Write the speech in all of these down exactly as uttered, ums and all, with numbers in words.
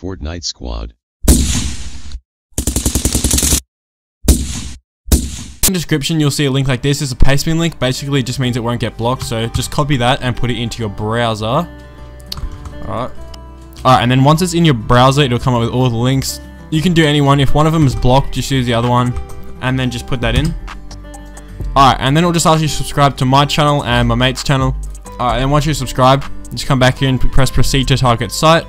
Fortnite squad. In the description you'll see a link like this. It's a pastebin link. Basically it just means it won't get blocked, so just copy that and put it into your browser. Alright. Alright, and then once it's in your browser it'll come up with all the links. You can do any one. If one of them is blocked, just use the other one and then just put that in. Alright, and then it'll just ask you to subscribe to my channel and my mate's channel. Alright, and once you subscribe, just come back here and press proceed to target site.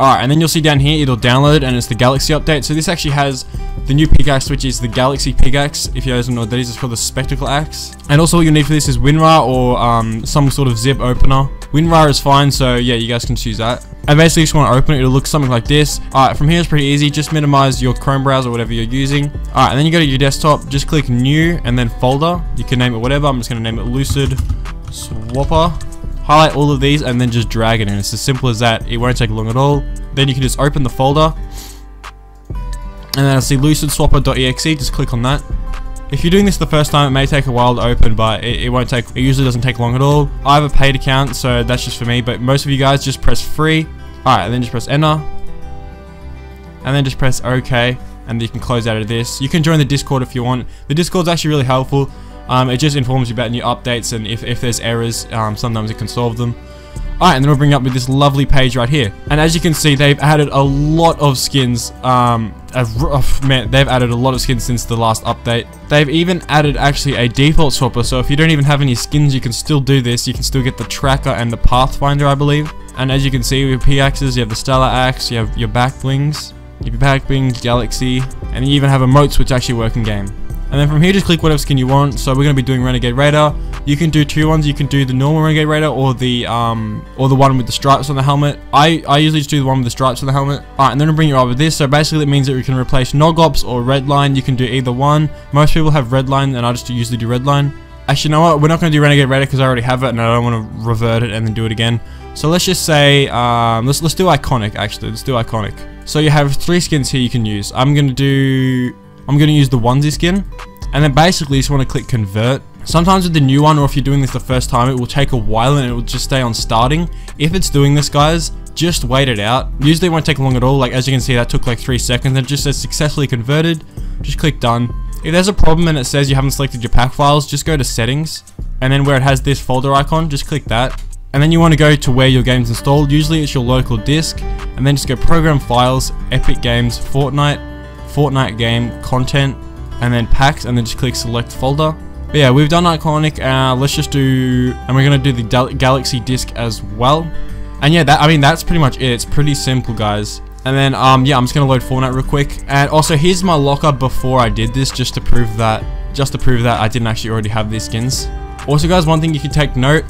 Alright, and then you'll see down here it'll download, and it's the Galaxy update. So this actually has the new pickaxe, which is the Galaxy pickaxe. If you guys don't know what that is, it's called the Spectacle Axe. And also all you need for this is WinRAR or um, some sort of zip opener. WinRAR is fine, so yeah, you guys can choose that. And basically you just want to open it, it'll look something like this. Alright, from here it's pretty easy. Just minimize your Chrome browser, whatever you're using. Alright, and then you go to your desktop, just click new and then folder. You can name it whatever. I'm just going to name it Lucid Swapper. Highlight all of these and then just drag it in. It's as simple as that. It won't take long at all. Then you can just open the folder. And then I see lucid swapper dot E X E. Just click on that. If you're doing this the first time, it may take a while to open, but it, it won't take, it usually doesn't take long at all. I have a paid account, so that's just for me, but most of you guys just press free. Alright, and then just press enter. And then just press OK. And you can close out of this. You can join the Discord if you want. The Discord's actually really helpful. Um, it just informs you about new updates, and if, if there's errors, um, sometimes it can solve them. Alright, and then we'll bring up with this lovely page right here. And as you can see, they've added a lot of skins. Um, a, oh, man, they've added a lot of skins since the last update. They've even added actually a default swapper, so if you don't even have any skins, you can still do this. You can still get the tracker and the pathfinder, I believe. And as you can see, with P-axes, you have the stellar axe, you have your back blings, your back blings, galaxy, and you even have emotes, which actually work in game. And then from here, just click whatever skin you want. So we're going to be doing Renegade Raider. You can do two ones. You can do the normal Renegade Raider or the um, or the one with the stripes on the helmet. I, I usually just do the one with the stripes on the helmet. Alright, and then I'll bring you up with this. So basically, it means that we can replace Nogops or Redline. You can do either one. Most people have Redline, and I just usually do Redline. Actually, you know what? We're not going to do Renegade Raider because I already have it, and I don't want to revert it and then do it again. So let's just say, um, let's, let's do Iconic, actually. Let's do Iconic. So you have three skins here you can use. I'm going to do... I'm going to use the onesie skin, and then basically you just want to click convert. Sometimes with the new one, or if you're doing this the first time, it will take a while and it will just stay on starting. If it's doing this, guys, just wait it out. Usually it won't take long at all. Like, as you can see, that took like three seconds. It just says successfully converted. Just click done. If there's a problem and it says you haven't selected your pack files, just go to settings, and then where it has this folder icon, just click that. And then you want to go to where your game's installed. Usually it's your local disk, and then just go program files, Epic Games, Fortnite, Fortnite game, content, and then packs, and then just click select folder. But yeah, we've done Iconic. Uh, let's just do, and we're gonna do the Galaxy disc as well. And yeah, that I mean that's pretty much it. It's pretty simple, guys. And then um, yeah, I'm just gonna load Fortnite real quick. And also, here's my locker before I did this, just to prove that, just to prove that I didn't actually already have these skins. Also, guys, one thing you can take note: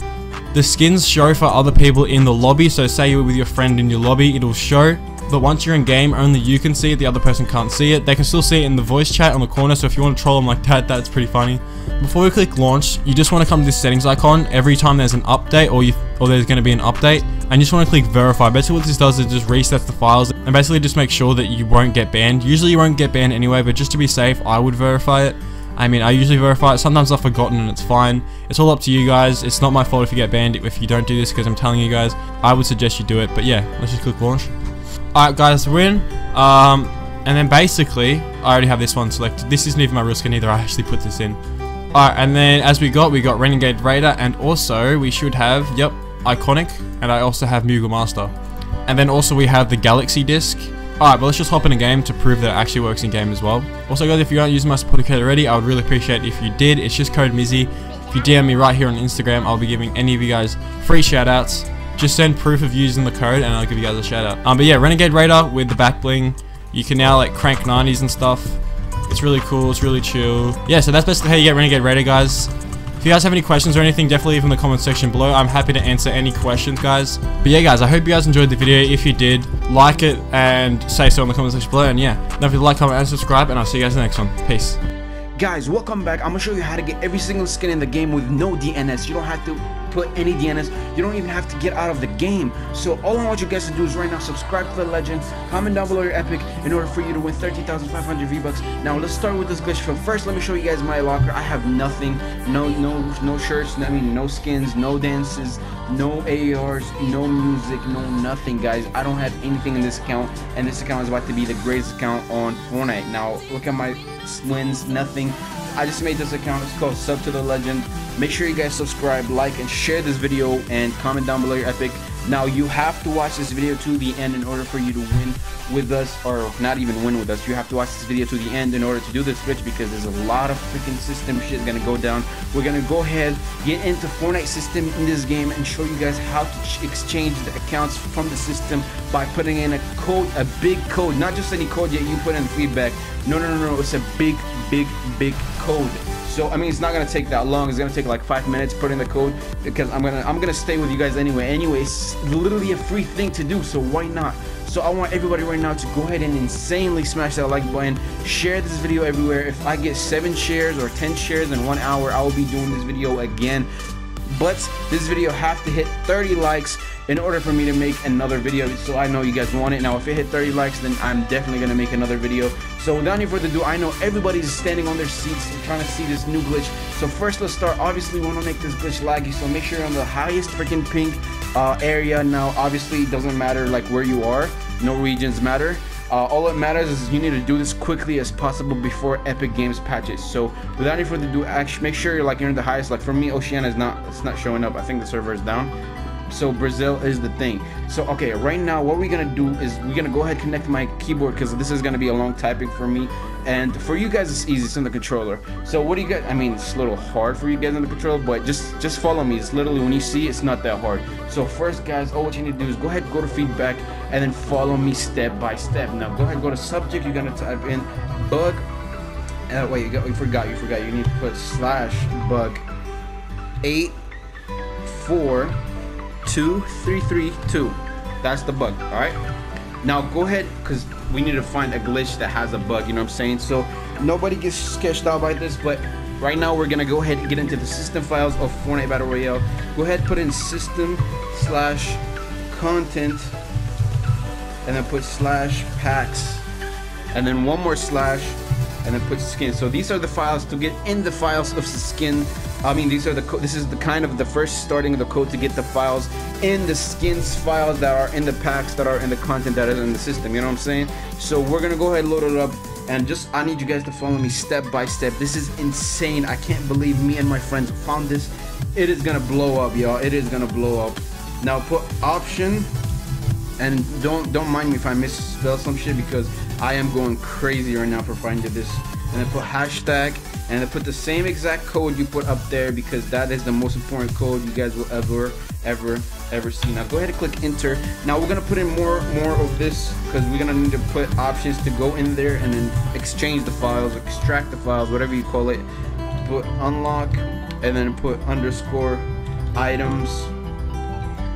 the skins show for other people in the lobby. So say you're with your friend in your lobby, it'll show. But once you're in game, only you can see it, the other person can't see it. They can still see it in the voice chat on the corner, so if you want to troll them like that, that's pretty funny. Before we click launch, you just want to come to this settings icon every time there's an update or you or there's going to be an update, and you just want to click verify. Basically what this does is just resets the files and basically just make sure that you won't get banned. Usually you won't get banned anyway, but just to be safe, I would verify it. I mean, I usually verify it. Sometimes I've forgotten and it's fine. It's all up to you guys. It's not my fault if you get banned if you don't do this, because I'm telling you guys, I would suggest you do it. But yeah, let's just click launch. Alright guys, we're in, um, and then basically, I already have this one selected. This isn't even my real skin either, I actually put this in. Alright, and then as we got, we got Renegade Raider, and also we should have, yep, Iconic, and I also have Moogle Master. And then also we have the Galaxy disc. Alright, but let's just hop in a game to prove that it actually works in game as well. Also guys, if you aren't using my supporter code already, I would really appreciate it if you did. It's just code Mizzy. If you D M me right here on Instagram, I'll be giving any of you guys free shoutouts. Just send proof of using the code and I'll give you guys a shout out. Um, but yeah, Renegade Raider with the back bling. You can now like crank nineties and stuff. It's really cool. It's really chill. Yeah, so that's basically how you get Renegade Raider, guys. If you guys have any questions or anything, definitely leave in the comment section below. I'm happy to answer any questions, guys. But yeah, guys, I hope you guys enjoyed the video. If you did, like it and say so in the comment section below. And yeah, don't forget to like, comment, and subscribe. And I'll see you guys in the next one. Peace. Guys, welcome back. I'm going to show you how to get every single skin in the game with no D N S. You don't have to... put any D N S. You don't even have to get out of the game. So all I want you guys to do is right now subscribe to the legend, comment down below your epic in order for you to win thirteen thousand five hundred V-Bucks. Now let's start with this glitch film. First, let me show you guys my locker. I have nothing, no no no shirts, I mean no skins, no dances, no A Rs, no music, no nothing, guys. I don't have anything in this account, and this account is about to be the greatest account on Fortnite. Now look at my wins, nothing. I just made this account. It's called Sub to the Legend. Make sure you guys subscribe, like, and share this video, and comment down below your epic. Now you have to watch this video to the end in order for you to win with us, or not even win with us. You have to watch this video to the end in order to do this glitch, because there's a lot of freaking system shit gonna go down. We're gonna go ahead, get into Fortnite system in this game, and show you guys how to exchange the accounts from the system by putting in a code, a big code, not just any code that you put in feedback. No, no, no, no. It's a big, big, big code. So I mean, it's not gonna take that long. It's gonna take like five minutes. Put in the code, because I'm gonna I'm gonna stay with you guys anyway. Anyway, it's literally a free thing to do, so why not? So I want everybody right now to go ahead and insanely smash that like button, share this video everywhere. If I get seven shares or ten shares in one hour, I will be doing this video again. But this video have to hit thirty likes in order for me to make another video, so I know you guys want it. Now if it hit thirty likes, then I'm definitely gonna make another video. So without any further ado, I know everybody's standing on their seats and trying to see this new glitch. So first, let's start. Obviously we want to make this glitch laggy, so make sure you're on the highest freaking pink uh, area. Now obviously it doesn't matter like where you are, no regions matter. Uh, all that matters is you need to do this quickly as possible before Epic Games patches. So without any further ado, actually make sure you're like you're in the highest. Like for me, Oceania is not, it's not showing up. I think the server is down. So Brazil is the thing. So okay, right now what we're gonna do is we're gonna go ahead and connect my keyboard, because this is gonna be a long typing for me, and for you guys it's easy, it's in the controller. So what do you guys, I mean it's a little hard for you guys in the controller, but just just follow me. It's literally when you see it's not that hard. So first guys, all what you need to do is go ahead, go to feedback, and then follow me step by step. Now go ahead, go to subject, you're gonna type in bug, uh, wait you, got, you forgot you forgot you need to put slash bug eight four two three three two. That's the bug. All right, now go ahead, because we need to find a glitch that has a bug, you know what I'm saying, so nobody gets sketched out by this. But right now we're gonna go ahead and get into the system files of Fortnite Battle Royale. Go ahead, put in system slash content, and then put slash packs, and then one more slash, and then put skin. So these are the files to get in the files of the skin. I mean, these are the co this is the kind of the first starting of the code to get the files in the skins files that are in the packs, that are in the content, that is in the system, you know what I'm saying? So we're gonna go ahead and load it up, and just I need you guys to follow me step by step. This is insane. I can't believe me and my friends found this. It is gonna blow up, y'all. It is gonna blow up. Now put option, and don't don't mind me if I misspell some shit, because I am going crazy right now for finding this. And then put hashtag, and I put the same exact code you put up there, because that is the most important code you guys will ever, ever, ever see. Now go ahead and click enter. Now we're gonna put in more, more of this, because we're gonna need to put options to go in there and then exchange the files, extract the files, whatever you call it. Put unlock, and then put underscore items,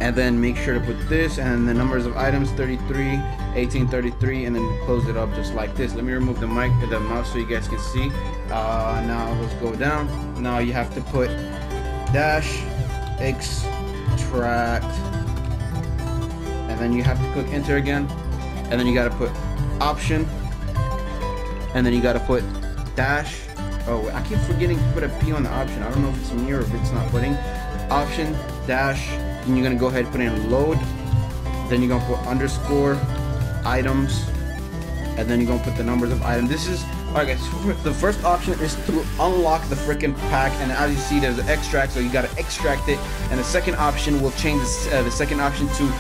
and then make sure to put this and the numbers of items thirty-three, eighteen, thirty-three, and then close it up just like this. Let me remove the mic, the mouse, so you guys can see. Uh, now let's go down. Now you have to put dash extract, and then you have to click enter again, and then you gotta put option, and then you gotta put dash. Oh, I keep forgetting to put a P on the option. I don't know if it's near or if it's not putting option dash. And you're gonna go ahead and put in load, then you're gonna put underscore items, and then you're gonna put the numbers of items. This is all right, guys. The first option is to unlock the freaking pack, and as you see, there's an extract, so you gotta extract it. And the second option will change this, uh, the second option to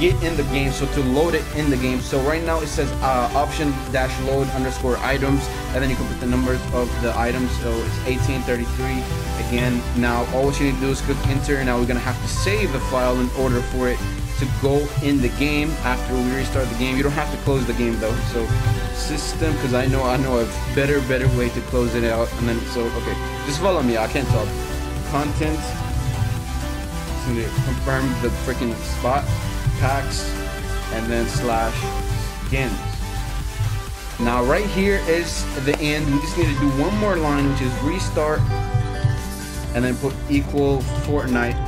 get in the game, so to load it in the game. So right now it says uh, option dash load underscore items, and then you can put the numbers of the items, so it's eighteen thirty-three again. Now all you need to do is click enter. Now we're gonna have to save the file in order for it to go in the game after we restart the game. You don't have to close the game though, so system, because I know I know a better better way to close it out. And then so okay, just follow me, I can't talk. Content, so to confirm the freaking spot, packs, and then slash skins. Now right here is the end. We just need to do one more line, which is restart, and then put equal Fortnite,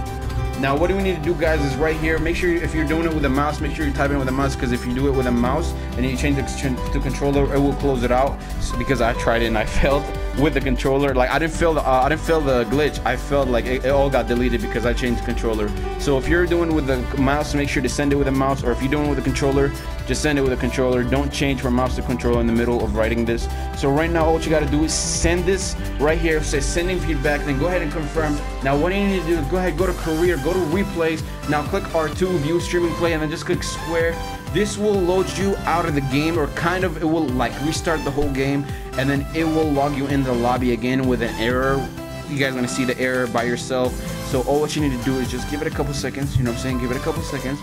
Now what do we need to do, guys, is right here, make sure if you're doing it with a mouse, make sure you type in with a mouse, because if you do it with a mouse and you change it to controller, it will close it out. So, because I tried it and I failed with the controller, like I didn't feel the uh, I didn't feel the glitch, I felt like it, it all got deleted because I changed the controller. So if you're doing it with the mouse, make sure to send it with a mouse, or if you're doing it with a controller, just send it with a controller. Don't change from mouse to controller in the middle of writing this. So right now all you got to do is send this right here, say sending feedback, then go ahead and confirm. Now what do you need to do, go ahead, go to career, go to replays, now click R two, view streaming play, and then just click square. This will load you out of the game, or kind of, it will like restart the whole game, and then it will log you in the lobby again with an error. You guys are gonna see the error by yourself. So all what you need to do is just give it a couple seconds, you know what I'm saying, give it a couple seconds,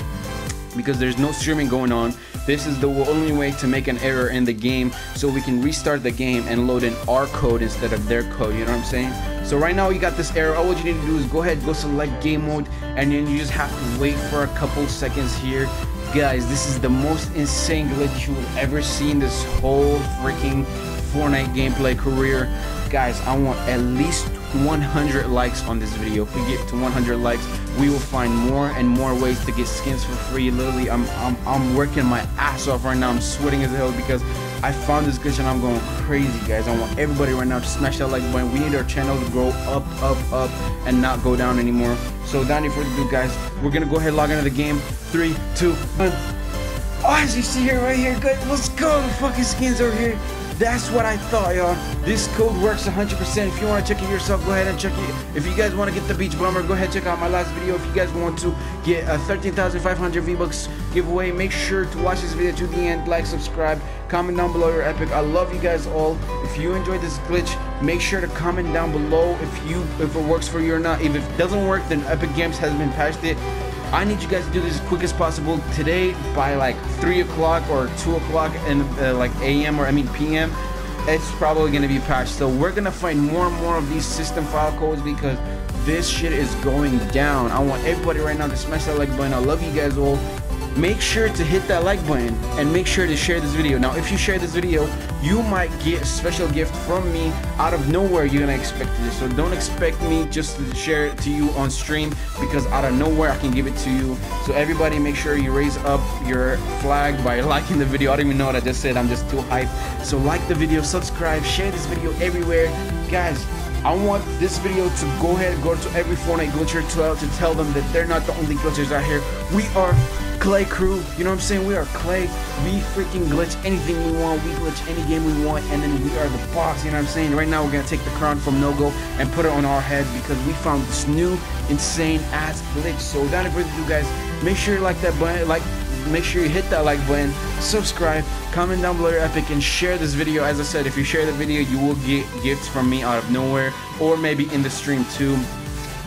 because there's no streaming going on. This is the only way to make an error in the game, so we can restart the game and load in our code instead of their code, you know what I'm saying? So right now you got this error, all what you need to do is go ahead, go select game mode, and then you just have to wait for a couple seconds here. Guys, this is the most insane glitch you will ever see in this whole freaking Fortnite gameplay career. Guys, I want at least one hundred likes on this video. If we get to one hundred likes, we will find more and more ways to get skins for free. Literally, I'm I'm I'm working my ass off right now. I'm sweating as hell because I found this glitch and I'm going crazy, guys. I want everybody right now to smash that like button. We need our channel to grow up, up, up, and not go down anymore. So without any further ado, guys, we're gonna go ahead and log into the game. Three, two, one. Oh, as you see here, right here, good. Let's go. The fucking skins over here. That's what I thought, y'all. This code works one hundred percent. If you want to check it yourself, go ahead and check it. If you guys want to get the beach bummer, go ahead and check out my last video. If you guys want to get a thirteen thousand five hundred V-Bucks giveaway, make sure to watch this video to the end. Like, subscribe, comment down below your epic. I love you guys all. If you enjoyed this glitch, make sure to comment down below if you if it works for you or not. If it doesn't work, then Epic Games has been patched it. I need you guys to do this as quick as possible today by like three o'clock or two o'clock and uh, like a m or I mean p m It's probably going to be patched. So we're going to find more and more of these system file codes because this shit is going down. I want everybody right now to smash that like button. I love you guys all. Make sure to hit that like button and make sure to share this video. Now if you share this video, you might get a special gift from me out of nowhere. You're gonna expect this, so don't expect me just to share it to you on stream, because out of nowhere I can give it to you. So everybody, make sure you raise up your flag by liking the video. I don't even know what I just said, I'm just too hyped. So like the video, subscribe, share this video everywhere, guys. I want this video to go ahead and go to every Fortnite glitcher to, to tell them that they're not the only glitchers out here. We are Clay crew, you know what I'm saying? We are Clay. We freaking glitch anything we want. We glitch any game we want, and then we are the boss, you know what I'm saying? Right now we're gonna take the crown from No-Go and put it on our head because we found this new insane ass glitch. So without any further ado, guys, make sure you like that button, like make sure you hit that like button, subscribe, comment down below your epic, and share this video. As I said, if you share the video, you will get gifts from me out of nowhere, or maybe in the stream too,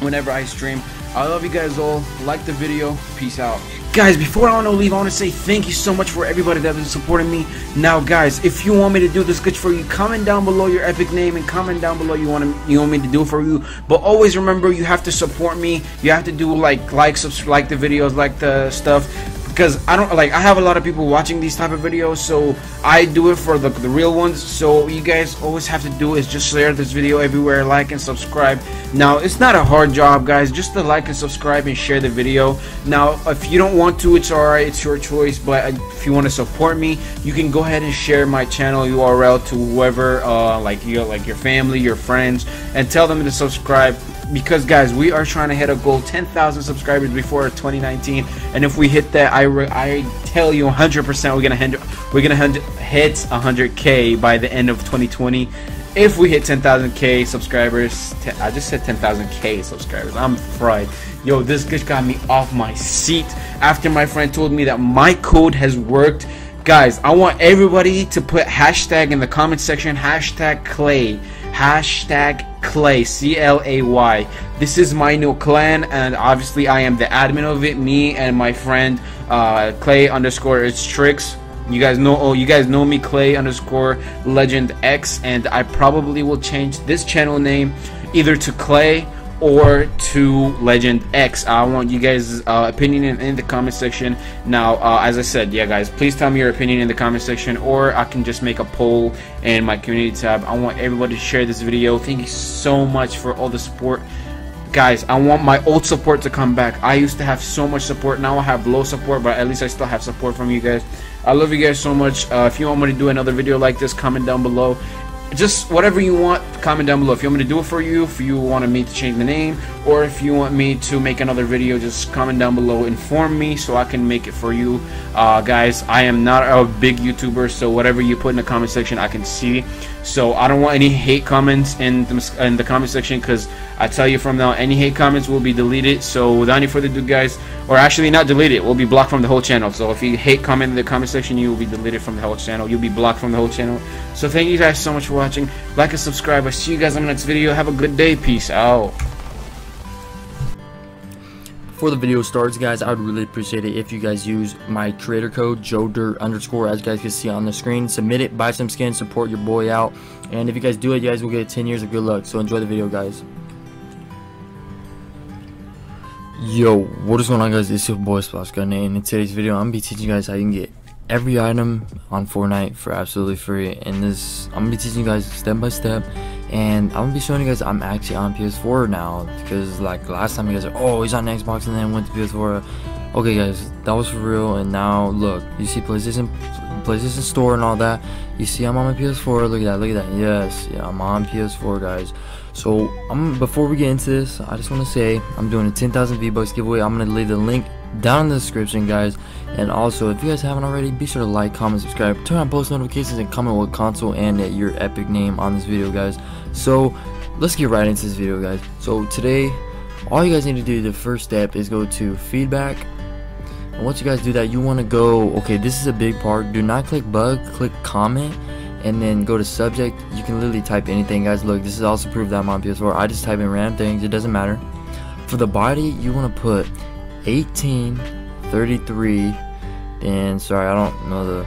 whenever I stream. I love you guys all. Like the video. Peace out. Guys, before I want to leave, I want to say thank you so much for everybody that's been supporting me. Now, guys, if you want me to do this glitch for you, comment down below your epic name and comment down below you want to, you want me to do it for you. But always remember, you have to support me. You have to do like, like, subscribe, like the videos, like the stuff. Because I don't like I have a lot of people watching these type of videos, so I do it for the, the real ones. So you guys always have to do is just share this video everywhere, like and subscribe. Now it's not a hard job, guys, just to like and subscribe and share the video. Now if you don't want to, it's alright, it's your choice, but if you want to support me, you can go ahead and share my channel U R L to whoever, uh, like you know, like your family, your friends, and tell them to subscribe. Because guys, we are trying to hit a goal, ten thousand subscribers before twenty nineteen, and if we hit that, I I tell you one hundred percent we're gonna hit we're gonna hit one hundred K by the end of twenty twenty. If we hit ten thousand K subscribers, I just said ten thousand K subscribers. I'm fried. Yo, this glitch got me off my seat after my friend told me that my code has worked. Guys, I want everybody to put hashtag in the comment section, hashtag Clay, hashtag Clay, C L A Y. This is my new clan, and obviously I am the admin of it, me and my friend uh, Clay underscore it's tricks. You guys know, oh, you guys know me, Clay underscore legend X, and I probably will change this channel name either to Clay or to Legend X. I want you guys' uh, opinion in, in the comment section. Now, uh, as I said, yeah, guys, please tell me your opinion in the comment section, or I can just make a poll in my community tab. I want everybody to share this video. Thank you so much for all the support. Guys, I want my old support to come back. I used to have so much support. Now I have low support, but at least I still have support from you guys. I love you guys so much. Uh, if you want me to do another video like this, comment down below. Just whatever you want, comment down below. If you want me to do it for you, if you want me to change the name, or if you want me to make another video, just comment down below. Inform me so I can make it for you. Uh, guys, I am not a big YouTuber, so whatever you put in the comment section, I can see. So I don't want any hate comments in the, in the comment section, because I tell you from now, any hate comments will be deleted. So without any further ado, guys, or actually not deleted, will be blocked from the whole channel. So if you hate comment in the comment section, you will be deleted from the whole channel. You'll be blocked from the whole channel. So thank you guys so much for watching. Like and subscribe. I'll see you guys on the next video. Have a good day. Peace out. Before the video starts, guys, I would really appreciate it if you guys use my creator code JoeDirt underscore, as you guys can see on the screen. Submit it, buy some skins, support your boy out, and if you guys do it, you guys will get ten years of good luck. So enjoy the video, guys. Yo, what is going on, guys? It's your boy Splasky, and in today's video, I'm gonna be teaching you guys how you can get every item on Fortnite for absolutely free. And this, I'm gonna be teaching you guys step by step. And I'm gonna be showing you guys I'm actually on P S four now, because like last time you guys are, oh, he's on Xbox and then went to P S four. Okay guys, that was for real. And now look, you see PlayStation PlayStation Store and all that. You see I'm on my P S four. Look at that, look at that. Yes, yeah, I'm on P S four, guys. So I'm, before we get into this, I just want to say I'm doing a ten thousand V-Bucks giveaway. I'm gonna leave the link down in the description, guys. And also, if you guys haven't already, be sure to like, comment, subscribe, turn on post notifications, and comment what console and your epic name on this video, guys. So let's get right into this video, guys. So today, all you guys need to do, the first step is go to feedback. And once you guys do that, you want to go, okay, this is a big part, do not click bug, click comment, and then go to subject. You can literally type anything, guys. Look, this is also proof that I'm on P S four. I just type in random things, it doesn't matter. For the body, you want to put eighteen thirty-three, then sorry, I don't know the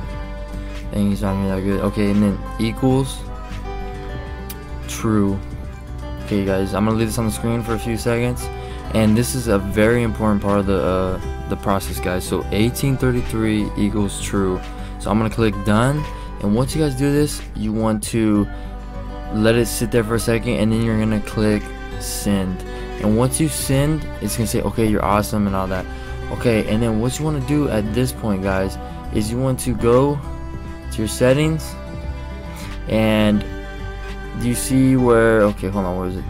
thing, it's not gonna be that good. Okay, and then equals true. Okay guys, I'm gonna leave this on the screen for a few seconds, and this is a very important part of the uh, the process, guys. So eighteen thirty-three equals true. So I'm gonna click done, and once you guys do this, you want to let it sit there for a second, and then you're gonna click send. And once you send, it's gonna say, okay, you're awesome and all that. Okay, and then what you want to do at this point, guys, is you want to go to your settings, and do you see where, okay, hold on, where is it?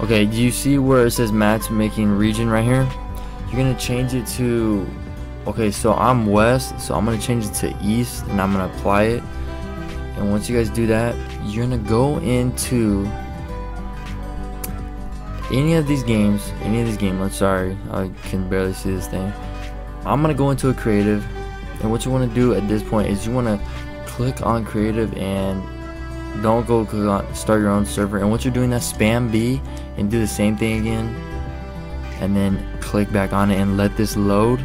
Okay, do you see where it says matchmaking region right here? You're gonna change it to, okay, so I'm west, so I'm gonna change it to east, and I'm gonna apply it. And once you guys do that, you're gonna go into any of these games, any of these games, I'm sorry, I can barely see this thing. I'm gonna go into a creative, and what you wanna do at this point is you wanna click on creative, and don't go click on start your own server. And once you're doing that, spam B and do the same thing again, and then click back on it and let this load.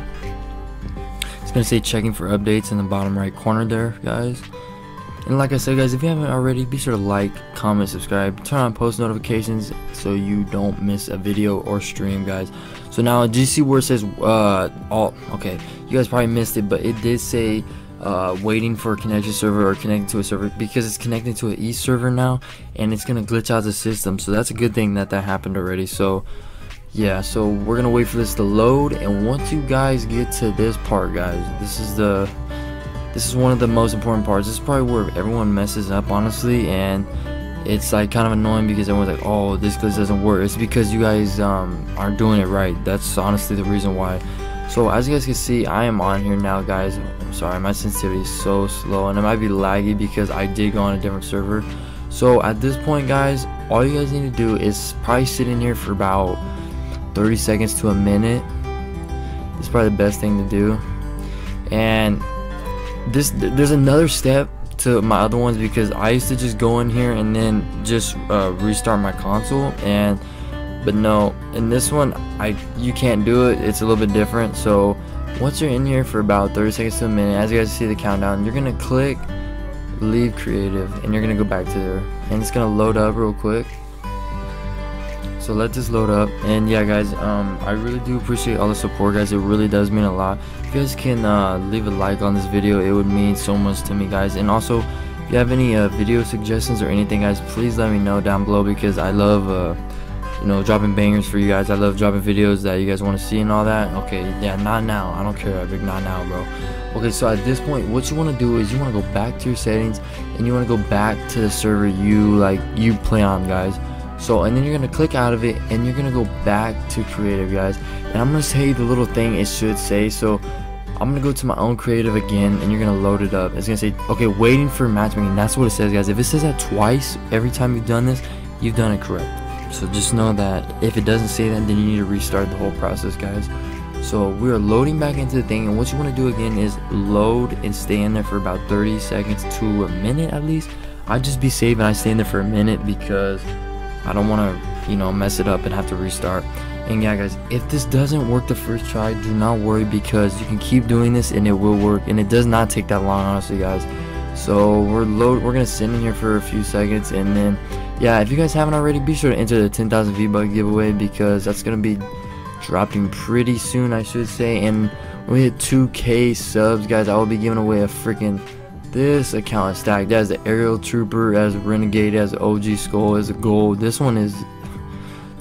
It's gonna say checking for updates in the bottom right corner there, guys. And like I said, guys, if you haven't already, be sure to like, comment, subscribe, turn on post notifications so you don't miss a video or stream, guys. So now, do you see where it says, uh, all, okay, you guys probably missed it, but it did say, uh, waiting for a connection server or connecting to a server, because it's connecting to an E server now, and it's going to glitch out the system. So that's a good thing that that happened already. So yeah, so we're going to wait for this to load. And once you guys get to this part, guys, this is the... This is one of the most important parts. This is probably where everyone messes up, honestly, and it's like kind of annoying because everyone's like, oh, this glitch doesn't work. It's because you guys um, aren't doing it right. That's honestly the reason why. So as you guys can see, I am on here now, guys. I'm sorry, my sensitivity is so slow, and it might be laggy because I did go on a different server. So at this point, guys, all you guys need to do is probably sit in here for about thirty seconds to a minute. It's probably the best thing to do. And this, there's another step to my other ones, because I used to just go in here and then just uh, restart my console, and but no, in this one I you can't do it. It's a little bit different. So once you're in here for about thirty seconds to a minute, as you guys see the countdown, you're gonna click leave creative, and you're gonna go back to there, and it's gonna load up real quick. So let this load up. And yeah, guys, um, I really do appreciate all the support, guys. It really does mean a lot. If you guys can uh, leave a like on this video, it would mean so much to me, guys. And also, if you have any uh, video suggestions or anything, guys, please let me know down below, because I love uh, you know, dropping bangers for you guys. I love dropping videos that you guys want to see and all that. Okay, yeah, not now. I don't care, Epic, not now, bro. Okay, so at this point, what you want to do is you want to go back to your settings, and you want to go back to the server you like you play on, guys. So, and then you're going to click out of it, and you're going to go back to creative, guys. And I'm going to say the little thing it should say. So I'm going to go to my own creative again, and you're going to load it up. It's going to say, okay, waiting for matchmaking. That's what it says, guys. If it says that twice every time you've done this, you've done it correct. So just know that if it doesn't say that, then you need to restart the whole process, guys. So we are loading back into the thing, and what you want to do again is load and stay in there for about thirty seconds to a minute at least. I just be safe and I stay in there for a minute because I don't want to, you know, mess it up and have to restart. And yeah, guys, if this doesn't work the first try, do not worry, because you can keep doing this and it will work, and it does not take that long, honestly, guys. So we're load we're gonna sit in here for a few seconds, and then yeah, if you guys haven't already, be sure to enter the ten thousand V-Bucks giveaway, because that's gonna be dropping pretty soon, I should say. And when we hit two K subs, guys, I will be giving away a freaking this account is stacked. That's the Aerial Trooper, as Renegade, as O G Skull, as a Gold. This one is,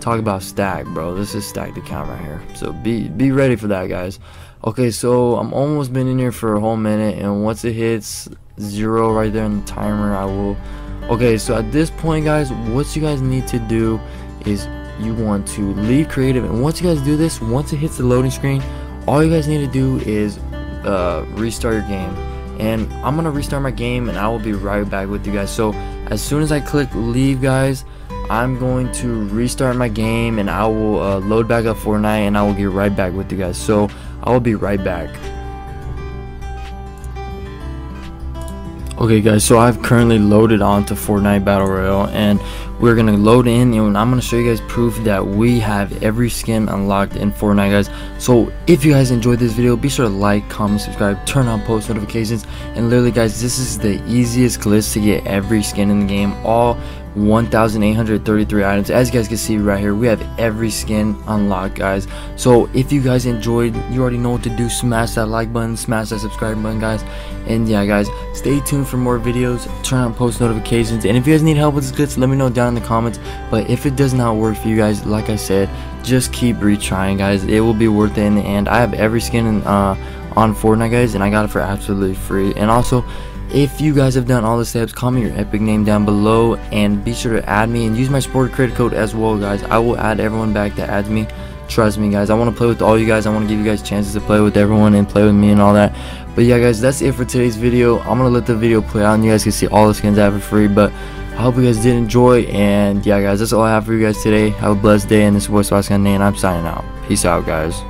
talk about stacked, bro. This is stacked account right here. So be be ready for that, guys. Okay, so I'm almost been in here for a whole minute, and once it hits zero right there in the timer, I will. Okay, so at this point, guys, what you guys need to do is you want to leave creative, and once you guys do this, once it hits the loading screen, all you guys need to do is uh, restart your game. And I'm gonna restart my game, and I will be right back with you guys. So as soon as I click leave, guys, I'm going to restart my game, and I will uh, load back up Fortnite, and I will get right back with you guys. So I will be right back. Okay, guys, so I've currently loaded onto Fortnite Battle Royale, and we're gonna load in, and I'm gonna show you guys proof that we have every skin unlocked in Fortnite, guys. So if you guys enjoyed this video, be sure to like, comment, subscribe, turn on post notifications, and literally, guys, this is the easiest glitch to get every skin in the game, all one thousand eight hundred thirty-three items. As you guys can see right here, we have every skin unlocked, guys. So if you guys enjoyed, you already know what to do. Smash that like button, smash that subscribe button, guys. And yeah, guys, stay tuned for more videos, turn on post notifications, and if you guys need help with this glitch, let me know down in the comments. But if it does not work for you guys, like I said, just keep retrying, guys. It will be worth it in the end. I have every skin in, uh, on Fortnite, guys, and I got it for absolutely free. And also, if you guys have done all the steps, comment your Epic name down below, and be sure to add me and use my supporter credit code as well, guys. I will add everyone back that adds me. Trust me, guys, I want to play with all you guys. I want to give you guys chances to play with everyone and play with me and all that. But yeah, guys, that's it for today's video. I'm gonna let the video play out, and you guys can see all the skins I have for free. But I hope you guys did enjoy, and yeah, guys, that's all I have for you guys today. Have a blessed day, and this is your boy Swascan, and I'm signing out. Peace out, guys.